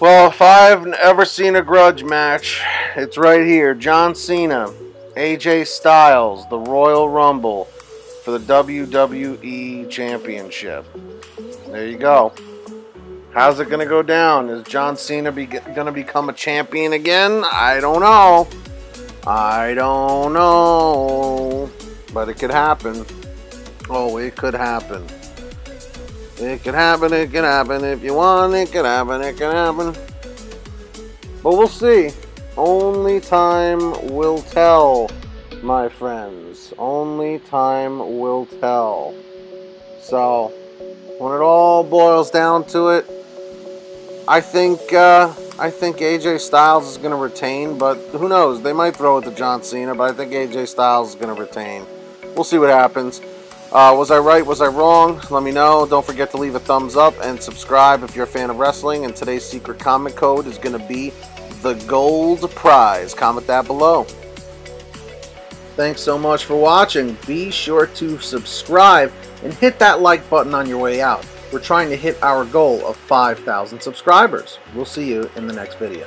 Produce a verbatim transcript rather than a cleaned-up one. Well, if I've ever seen a grudge match, it's right here. John Cena, A J Styles, the Royal Rumble for the W W E Championship. There you go. How's it going to go down? Is John Cena be going to become a champion again? I don't know. I don't know. But it could happen. Oh, it could happen. It could happen, it could happen. If you want, it could happen, it could happen. But we'll see. Only time will tell, my friends. Only time will tell. So, when it all boils down to it, I think uh, I think A J Styles is going to retain, but who knows? They might throw it to John Cena, but I think A J Styles is going to retain. We'll see what happens. Uh, was I right? Was I wrong? Let me know. Don't forget to leave a thumbs up and subscribe if you're a fan of wrestling. And today's secret comment code is going to be the gold prize. Comment that below. Thanks so much for watching. Be sure to subscribe and hit that like button on your way out. We're trying to hit our goal of five thousand subscribers. We'll see you in the next video.